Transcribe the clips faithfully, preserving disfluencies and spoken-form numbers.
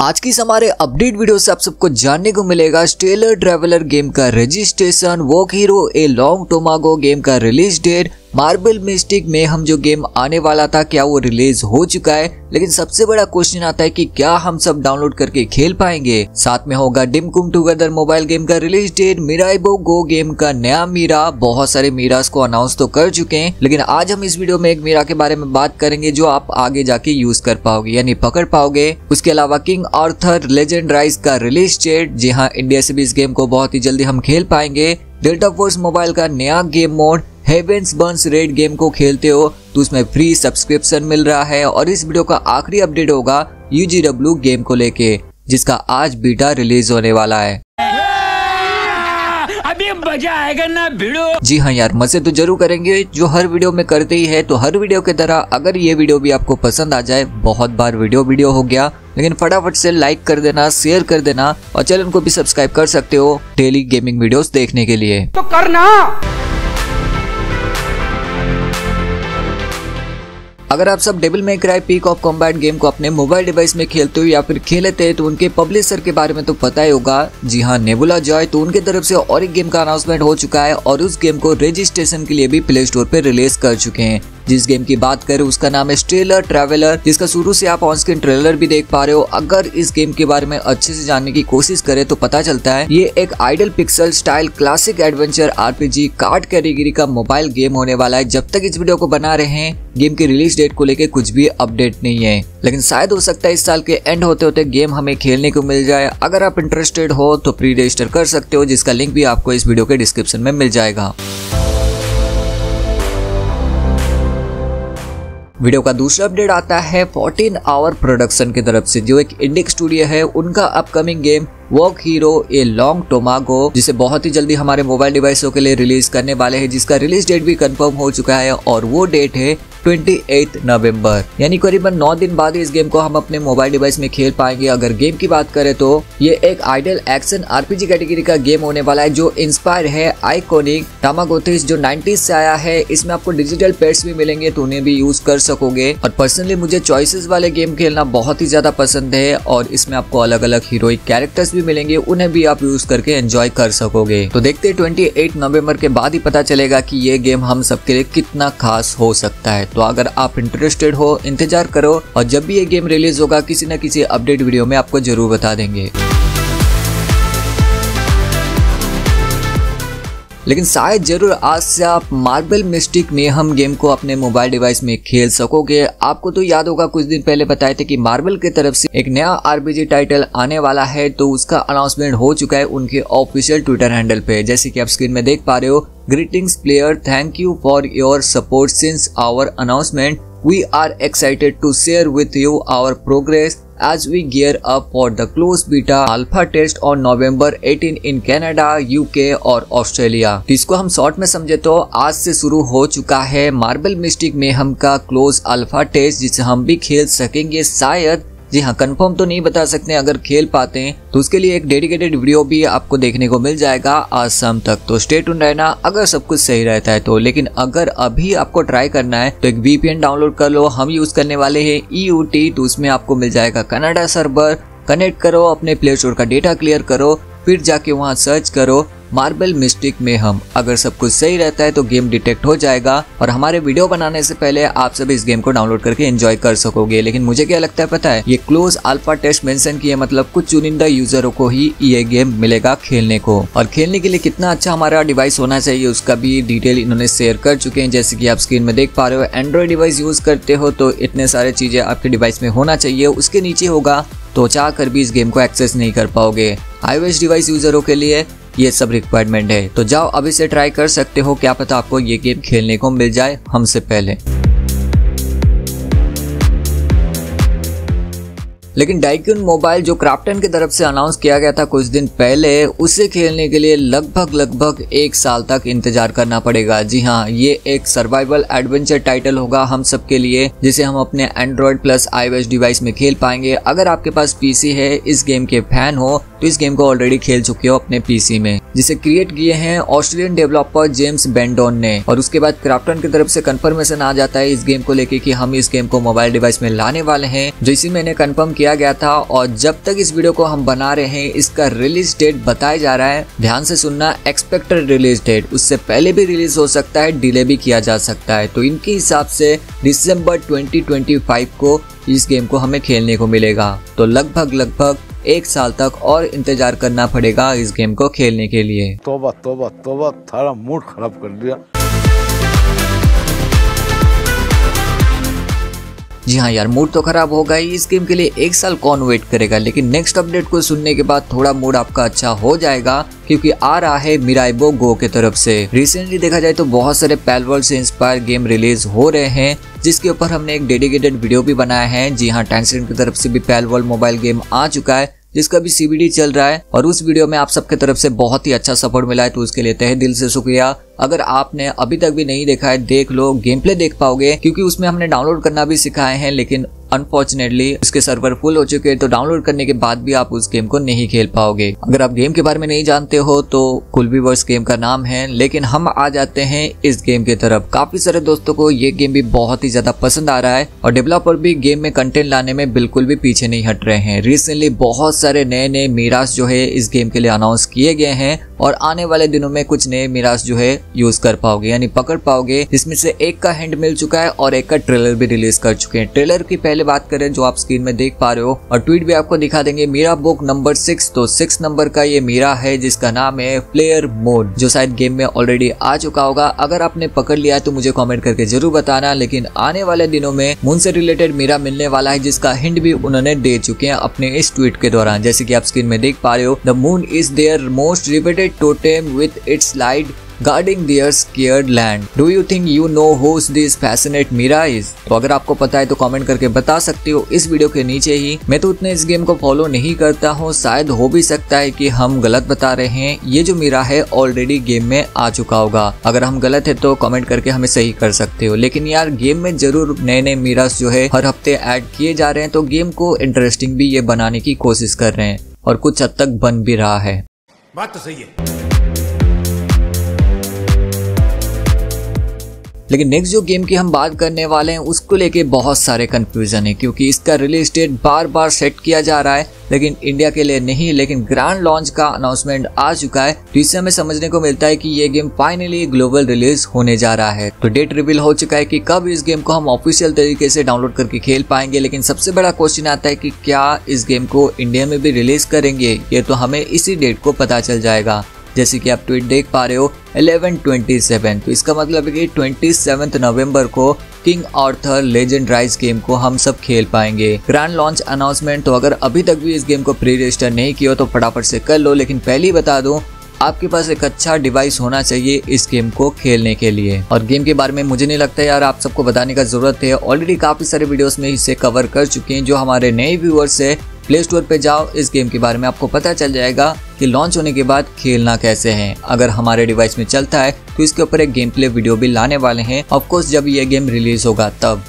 आज की इस हमारे अपडेट वीडियो से आप सबको जानने को मिलेगा स्टेलर ट्रेवलर गेम का registration, yolk hero a long tamago game का release date, Marvel mystic mayhem जो गेम आने वाला था क्या वो रिलीज हो चुका है। लेकिन सबसे बड़ा क्वेश्चन आता है कि क्या हम सब डाउनलोड करके खेल पाएंगे। साथ में होगा डिमकुम टुगेदर मोबाइल गेम का रिलीज डेट, मिराइबोन गो गेम का नया मीरा। बहुत सारे मीरास को अनाउंस तो कर चुके हैं, लेकिन आज हम इस वीडियो में एक मीरा के बारे में बात करेंगे जो आप आगे जाके यूज कर पाओगे यानी पकड़ पाओगे। उसके अलावा किंग आर्थर लेजेंड राइज का रिलीज डेट, जी हाँ इंडिया से भी इस गेम को बहुत ही जल्दी हम खेल पाएंगे। डेल्टा फोर्स मोबाइल का नया game mode, heavens burns red game को खेलते हो तो उसमें फ्री सब्सक्रिप्शन मिल रहा है। और इस वीडियो का आखिरी अपडेट होगा यूजीडब्ल्यू गेम को लेके जिसका आज बीटा रिलीज होने वाला है। अभी मजा आएगा ना भिड़ो। जी हाँ यार, मजे तो जरूर करेंगे जो हर वीडियो में करते ही है। तो हर वीडियो की तरह अगर ये वीडियो भी आपको पसंद आ जाए, बहुत बार वीडियो वीडियो हो गया, लेकिन फटाफट से लाइक कर देना, शेयर कर देना और चैनल को भी सब्सक्राइब कर सकते हो डेली गेमिंग वीडियोस देखने के लिए, तो करना। अगर आप सब devil may cry peak of combat game को अपने मोबाइल डिवाइस में खेलते हो या फिर खेलते हैं तो उनके पब्लिशर के बारे में तो पता ही होगा। जी हाँ, नेबुला जॉय। तो उनके तरफ से और एक गेम का अनाउंसमेंट हो चुका है और उस गेम को रजिस्ट्रेशन के लिए भी प्ले स्टोर पर रिलीज कर चुके हैं। जिस गेम की बात करें उसका नाम है स्टेलर ट्रैवलर, जिसका शुरू से आप ऑन स्क्रीन ट्रेलर भी देख पा रहे हो। अगर इस गेम के बारे में अच्छे से जानने की कोशिश करें तो पता चलता है ये एक idle pixel style classic adventure RPG card category का मोबाइल गेम होने वाला है। जब तक इस वीडियो को बना रहे हैं गेम के रिलीज डेट को लेकर कुछ भी अपडेट नहीं है, लेकिन शायद हो सकता है इस साल के एंड होते होते गेम हमें खेलने को मिल जाए। अगर आप इंटरेस्टेड हो तो प्री रजिस्टर कर सकते हो, जिसका लिंक भी आपको इस वीडियो के डिस्क्रिप्शन में मिल जाएगा। वीडियो का दूसरा अपडेट आता है फोर्टीन आवर प्रोडक्शन की तरफ से, जो एक इंडिक स्टूडियो है। उनका upcoming game yolk hero a long tamago, जिसे बहुत ही जल्दी हमारे मोबाइल डिवाइसों के लिए रिलीज करने वाले हैं, जिसका रिलीज डेट भी कंफर्म हो चुका है और वो डेट है अट्ठाईस नवंबर, यानी करीबन नौ दिन बाद इस गेम को हम अपने मोबाइल डिवाइस में खेल पाएंगे। अगर गेम की बात करें तो ये एक आइडल एक्शन आरपीजी कैटेगरी का गेम होने वाला है जो इंस्पायर है आइकॉनिक टामागोथिस जो नाइनटीज से आया है। इसमें आपको डिजिटल पेट्स भी मिलेंगे तो उन्हें भी यूज कर सकोगे। और पर्सनली मुझे चॉइसेस वाले गेम खेलना बहुत ही ज्यादा पसंद है और इसमें आपको अलग अलग हीरोइक कैरेक्टर्स भी मिलेंगे, उन्हें भी आप यूज करके एंजॉय कर सकोगे। तो देखते अट्ठाईस नवंबर के बाद ही पता चलेगा कि ये गेम हम सबके लिए कितना खास हो सकता है। तो अगर आप इंटरेस्टेड हो इंतजार करो और जब भी ये गेम रिलीज होगा किसी न किसी अपडेट वीडियो में आपको जरूर बता देंगे। लेकिन शायद जरूर आज से आप मार्वल मिस्टिक मेहम गेम को अपने मोबाइल डिवाइस में खेल सकोगे। आपको तो याद होगा कुछ दिन पहले बताए थे कि मार्वल की तरफ से एक नया आरपीजी टाइटल आने वाला है, तो उसका अनाउंसमेंट हो चुका है उनके ऑफिशियल ट्विटर हैंडल पे, जैसे कि आप स्क्रीन में देख पा रहे हो। Greetings player, thank you for your support since our announcement, we are excited to share with you our progress as we gear up for the closed beta alpha test on November अठारह in Canada, U K और Australia. तो इसको हम short में समझे तो आज से शुरू हो चुका है मार्बल मिस्टिक मेहम का क्लोज अल्फा टेस्ट, जिसे हम भी खेल सकेंगे शायद। जी हाँ, कंफर्म तो नहीं बता सकते, अगर खेल पाते हैं तो उसके लिए एक डेडिकेटेड वीडियो भी आपको देखने को मिल जाएगा आज शाम तक। तो स्टे ट्यून रहना अगर सब कुछ सही रहता है तो। लेकिन अगर अभी आपको ट्राई करना है तो एक वीपीएन डाउनलोड कर लो। हम यूज करने वाले हैं ई यू टी, तो उसमें आपको मिल जाएगा कनाडा सर्वर। कनेक्ट करो, अपने प्ले स्टोर का डेटा क्लियर करो, फिर जाके वहाँ सर्च करो मार्बल मिस्टिक मेहम। अगर सब कुछ सही रहता है तो गेम डिटेक्ट हो जाएगा और हमारे वीडियो बनाने से पहले आप सब इस गेम को डाउनलोड करके एंजॉय कर सकोगे। लेकिन मुझे क्या लगता है पता है, ये क्लोज अल्फा टेस्ट मेंशन किया मतलब कुछ चुनिंदा यूजरों को ही ये गेम मिलेगा खेलने को। और खेलने के लिए कितना अच्छा हमारा डिवाइस होना चाहिए उसका भी डिटेल इन्होंने शेयर कर चुके हैं, जैसे की आप स्क्रीन में देख पा रहे हो। एंड्रॉइड डिवाइस यूज करते हो तो इतने सारे चीजें आपके डिवाइस में होना चाहिए, उसके नीचे होगा तो चाह कर भी इस गेम को एक्सेस नहीं कर पाओगे। आईओएस डिवाइस यूजरों के लिए ये सब रिक्वायरमेंट है। तो जाओ अभी से ट्राई कर सकते हो, क्या पता आपको ये गेम खेलने को मिल जाए हमसे पहले। लेकिन डाइक्यून मोबाइल जो क्राप्टन की तरफ से अनाउंस किया गया था कुछ दिन पहले, उसे खेलने के लिए लगभग लगभग एक साल तक इंतजार करना पड़ेगा। जी हाँ, ये एक सर्वाइवल एडवेंचर टाइटल होगा हम सबके लिए, जिसे हम अपने एंड्रॉयड प्लस आईओएस डिवाइस में खेल पाएंगे। अगर आपके पास पीसी है, इस गेम के फैन हो तो इस गेम को ऑलरेडी खेल चुके हो अपने पीसी में, जिसे क्रिएट किए हैं ऑस्ट्रेलियन डेवलपर जेम्स बेंडोन ने। और उसके बाद क्राप्टन की तरफ से कंफर्मेशन आ जाता है इस गेम को लेके कि हम इस गेम को मोबाइल डिवाइस में लाने वाले हैं, जो इसी मैंने कंफर्म किया किया गया था और जब तक इस वीडियो को हम बना रहे हैं इसका रिलीज डेट बताया जा रहा है। ध्यान से सुनना, एक्सपेक्टेड रिलीज डेट, उससे पहले भी रिलीज हो सकता है, डिले भी किया जा सकता है। तो इनके हिसाब से दिसंबर ट्वेंटी ट्वेंटी फाइव को इस गेम को हमें खेलने को मिलेगा। तो लगभग लगभग एक साल तक और इंतजार करना पड़ेगा इस गेम को खेलने के लिए। तोबा तोबा तोबा, थारा मूड खराब कर दिया। जी हाँ यार, मूड तो खराब होगा ही, इस गेम के लिए एक साल कौन वेट करेगा। लेकिन नेक्स्ट अपडेट को सुनने के बाद थोड़ा मूड आपका अच्छा हो जाएगा, क्योंकि आ रहा है मिराइबो गो के तरफ से। रिसेंटली देखा जाए तो बहुत सारे पैलवर्ल्ड से इंस्पायर गेम रिलीज हो रहे हैं, जिसके ऊपर हमने एक डेडिकेटेड वीडियो भी बनाया है। जी हाँ, टेंसेंट की तरफ से भी पैलवर्ल्ड मोबाइल गेम आ चुका है, जिसका भी सीबीटी चल रहा है, और उस वीडियो में आप सबके तरफ से बहुत ही अच्छा सपोर्ट मिला है, तो उसके लिए तहे दिल से शुक्रिया। अगर आपने अभी तक भी नहीं देखा है, देख लो, गेम प्ले देख पाओगे, क्योंकि उसमें हमने डाउनलोड करना भी सिखाए हैं। लेकिन अनफॉर्चुनेटली उसके सर्वर फुल हो चुके हैं, तो डाउनलोड करने के बाद भी आप उस गेम को नहीं खेल पाओगे। अगर आप गेम के बारे में नहीं जानते हो तो कुलबीवर्स गेम का नाम है। लेकिन हम आ जाते हैं इस गेम की तरफ। काफी सारे दोस्तों को ये गेम भी बहुत ही ज्यादा पसंद आ रहा है और डेवलपर भी गेम में कंटेंट लाने में बिल्कुल भी पीछे नहीं हट रहे हैं। रिसेंटली बहुत सारे नए नए मिराज जो है इस गेम के लिए अनाउंस किए गए हैं, और आने वाले दिनों में कुछ नए मिराज जो है यूज कर पाओगे, यानी पकड़ पाओगे। इसमें से एक का हैंड मिल चुका है और एक का ट्रेलर भी रिलीज कर चुके हैं। ट्रेलर की पहले बात करें जो आप स्क्रीन में देख पा रहे हो, और ट्वीट भी आपको दिखा देंगे, मीरा बुक नंबर सिक्स। तो सिक्स नंबर का ये मीरा है, जिसका नाम है प्लेयर मोड, जो शायद गेम में ऑलरेडी आ चुका होगा। अगर आपने पकड़ लिया है तो मुझे कॉमेंट करके जरूर बताना। लेकिन आने वाले दिनों में मून से रिलेटेड मीरा मिलने वाला है, जिसका हिंट भी उन्होंने दे चुके हैं अपने इस ट्वीट के दौरान, जैसे की आप स्क्रीन में देख पा रहे हो। The moon is their most repeated totem with its light guarding their scared land. Do you think you know whose this fascinate Mira is? तो अगर आपको पता है तो कमेंट करके बता सकते हो इस वीडियो के नीचे ही। मैं तो उतने इस गेम को फॉलो नहीं करता हूँ, शायद हो भी सकता है कि हम गलत बता रहे हैं। ये जो मीरा है ऑलरेडी गेम में आ चुका होगा, अगर हम गलत है तो कमेंट करके हमें सही कर सकते हो। लेकिन यार गेम में जरूर नए नए मीरास जो है हर हफ्ते ऐड किए जा रहे हैं, तो गेम को इंटरेस्टिंग भी ये बनाने की कोशिश कर रहे हैं और कुछ हद तक बन भी रहा है। बात तो सही है। लेकिन नेक्स्ट जो गेम की हम बात करने वाले हैं उसको लेके बहुत सारे कंफ्यूजन है, क्योंकि इसका रिलीज डेट बार बार सेट किया जा रहा है, लेकिन इंडिया के लिए नहीं। लेकिन ग्रैंड लॉन्च का अनाउंसमेंट आ चुका है, तो इससे हमें समझने को मिलता है कि ये गेम फाइनली ग्लोबल रिलीज होने जा रहा है। तो डेट रिवील हो चुका है कि कब इस गेम को हम ऑफिशियल तरीके से डाउनलोड करके खेल पाएंगे। लेकिन सबसे बड़ा क्वेश्चन आता है कि क्या इस गेम को इंडिया में भी रिलीज करेंगे, ये तो हमें इसी डेट को पता चल जाएगा। जैसे कि आप ट्वीट देख पा रहे हो ग्यारह सौ सत्ताईस, तो इसका मतलब है कि सत्ताईस नवंबर को king Arthur legend rise game को हम सब खेल पाएंगे। ग्रैंड लॉन्च अनाउंसमेंट, तो अगर अभी तक भी इस गेम को प्री रजिस्टर नहीं किया हो तो फटाफट से कर लो। लेकिन पहले ही बता दूं, आपके पास एक अच्छा डिवाइस होना चाहिए इस गेम को खेलने के लिए। और गेम के बारे में मुझे नहीं लगता यार आप सबको बताने का जरूरत है, ऑलरेडी काफी सारे वीडियोस में इसे कवर कर चुके हैं। जो हमारे नए व्यूअर्स है, प्ले स्टोर पे जाओ, इस गेम के बारे में आपको पता चल जाएगा कि लॉन्च होने के बाद खेलना कैसे है। अगर हमारे डिवाइस में चलता है तो इसके ऊपर एक गेम प्ले वीडियो भी लाने वाले हैं, ऑफकोर्स जब ये गेम रिलीज होगा तब।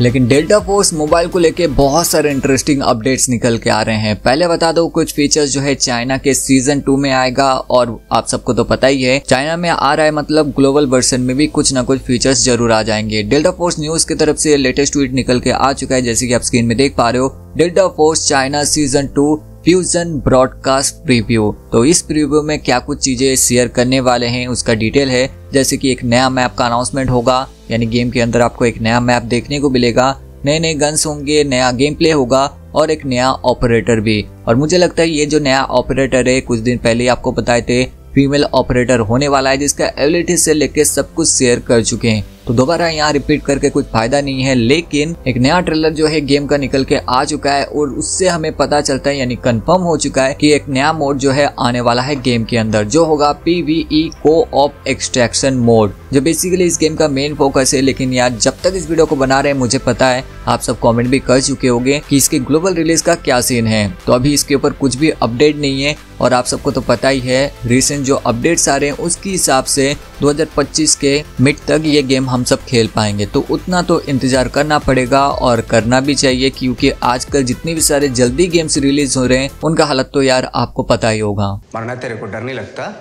लेकिन डेल्टा फोर्स मोबाइल को लेके बहुत सारे इंटरेस्टिंग अपडेट्स निकल के आ रहे हैं। पहले बता दो कुछ फीचर्स जो है चाइना के सीजन टू में आएगा, और आप सबको तो पता ही है चाइना में आ रहा है मतलब ग्लोबल वर्जन में भी कुछ ना कुछ फीचर्स जरूर आ जाएंगे। डेल्टा फोर्स न्यूज की तरफ से लेटेस्ट ट्वीट निकल के आ चुका है, जैसे कि आप स्क्रीन में देख पा रहे हो, delta force China season two fusion broadcast preview. तो इस प्रीव्यू में क्या कुछ चीजें शेयर करने वाले हैं उसका डिटेल है, जैसे कि एक नया मैप का अनाउंसमेंट होगा, यानी गेम के अंदर आपको एक नया मैप देखने को मिलेगा, नए नए गन्स होंगे, नया गेम प्ले होगा और एक नया ऑपरेटर भी। और मुझे लगता है ये जो नया ऑपरेटर है कुछ दिन पहले आपको बताए थे फीमेल ऑपरेटर होने वाला है, जिसका एबिलिटी से लेके सब कुछ शेयर कर चुके हैं, तो दोबारा यहाँ रिपीट करके कुछ फायदा नहीं है। लेकिन एक नया ट्रेलर जो है गेम का निकल के आ चुका है, और उससे हमें पता चलता है यानी कंफर्म हो चुका है कि एक नया मोड जो है आने वाला है गेम के अंदर, जो होगा पीवीई को ऑफ एक्सट्रैक्शन मोड, जो बेसिकली इस गेम का मेन फोकस है। लेकिन यार जब तक इस वीडियो को बना रहे हैं, मुझे पता है आप सब कॉमेंट भी कर चुके होंगे कि इसके ग्लोबल रिलीज का क्या सीन है, तो अभी इसके ऊपर कुछ भी अपडेट नहीं है। और आप सबको तो पता ही है रिसेंट जो अपडेट्स आ रहे हैं उसके हिसाब से दो हजार पच्चीस के मिड तक ये गेम हम सब खेल पाएंगे, तो उतना तो इंतजार करना पड़ेगा और करना भी चाहिए, क्योंकि आजकल जितने भी सारे जल्दी गेम्स रिलीज हो रहे हैं उनका हालत तो यार आपको पता ही होगा। मरना तेरे को डर नहीं लगता?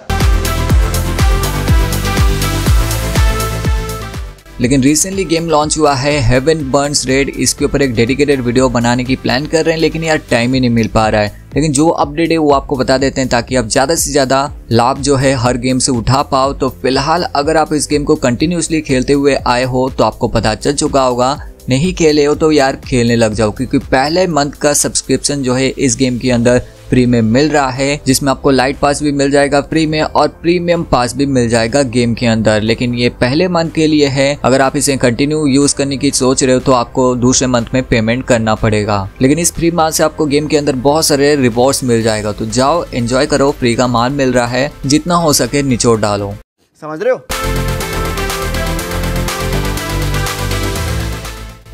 लेकिन रिसेंटली गेम लॉन्च हुआ है हेवन बर्न्स रेड, इसके ऊपर एक डेडिकेटेड वीडियो बनाने की प्लान कर रहे हैं लेकिन यार टाइम ही नहीं मिल पा रहा है, लेकिन जो अपडेट है वो आपको बता देते हैं ताकि आप ज़्यादा से ज़्यादा लाभ जो है हर गेम से उठा पाओ। तो फिलहाल अगर आप इस गेम को कंटिन्यूसली खेलते हुए आए हो तो आपको पता चल चुका होगा, नहीं खेले हो तो यार खेलने लग जाओ क्योंकि पहले मंथ का सब्सक्रिप्शन जो है इस गेम के अंदर फ्री में मिल रहा है, जिसमें आपको लाइट पास भी मिल जाएगा फ्री में और प्रीमियम पास भी मिल जाएगा गेम के अंदर। लेकिन ये पहले मंथ के लिए है, अगर आप इसे कंटिन्यू यूज करने की सोच रहे हो तो आपको दूसरे मंथ में पेमेंट करना पड़ेगा। लेकिन इस फ्री माल से आपको गेम के अंदर बहुत सारे रिवॉर्ड्स मिल जाएगा, तो जाओ एंजॉय करो, फ्री का माल मिल रहा है, जितना हो सके निचोड़ डालो, समझ रहे हो।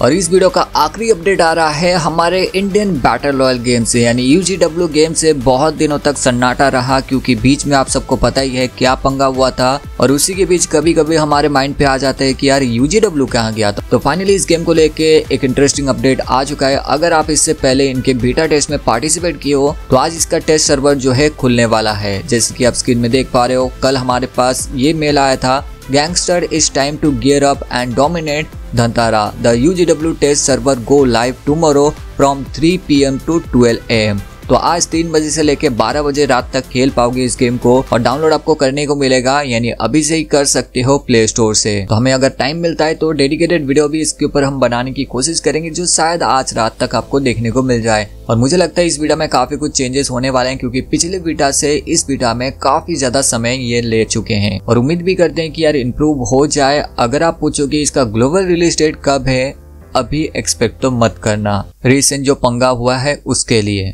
और इस वीडियो का आखिरी अपडेट आ रहा है हमारे इंडियन बैटल रॉयल गेम से, यानी यूजीडब्ल्यू गेम से। बहुत दिनों तक सन्नाटा रहा क्योंकि बीच में आप सबको पता ही है क्या पंगा हुआ था, और उसी के बीच कभी कभी हमारे माइंड पे आ जाता है कि यार यूजीडब्ल्यू कहाँ गया था। तो फाइनली इस गेम को लेके एक इंटरेस्टिंग अपडेट आ चुका है। अगर आप इससे पहले इनके बीटा टेस्ट में पार्टिसिपेट किए हो तो आज इसका टेस्ट सर्वर जो है खुलने वाला है। जैसे कि आप स्क्रीन में देख पा रहे हो, कल हमारे पास ये मेल आया था, gangster is time to gear up and dominate धनतारा, the UGW test server go live tomorrow from three P M to twelve A M. तो आज तीन बजे से लेकर बारह बजे रात तक खेल पाओगे इस गेम को, और डाउनलोड आपको करने को मिलेगा, यानी अभी से ही कर सकते हो प्ले स्टोर से। तो हमें अगर टाइम मिलता है तो डेडिकेटेड वीडियो भी इसके ऊपर हम बनाने की कोशिश करेंगे, जो शायद आज रात तक आपको देखने को मिल जाए। और मुझे लगता है इस वीडियो में काफी कुछ चेंजेस होने वाले हैं क्योंकि पिछले बीटा से इस बीटा में काफी ज्यादा समय ये ले चुके हैं, और उम्मीद भी करते हैं कि यार इम्प्रूव हो जाए। अगर आप पूछोगे इसका ग्लोबल रिलीज डेट कब है, अभी एक्सपेक्ट तो मत करना, रिसेंट जो पंगा हुआ है उसके लिए।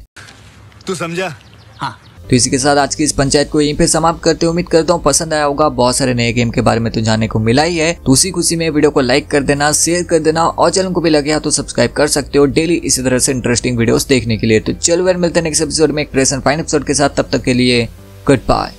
तू समझा? हाँ। तो इसी के साथ आज की इस पंचायत को यहीं पे समाप्त करते हैं। उम्मीद करता हूँ पसंद आया होगा, बहुत सारे नए गेम के बारे में तो जानने को मिला ही है। तो उसी खुशी में वीडियो को लाइक कर देना, शेयर कर देना, और चैनल को भी लगे तो सब्सक्राइब कर सकते हो डेली इसी तरह से इंटरेस्टिंग वीडियोस देखने के लिए। तो चलो यार मिलते हैं नेक्स्ट एपिसोड में एक फ्रेश एंड फाइन एपिसोड के साथ, तब तक के लिए गुड बाय।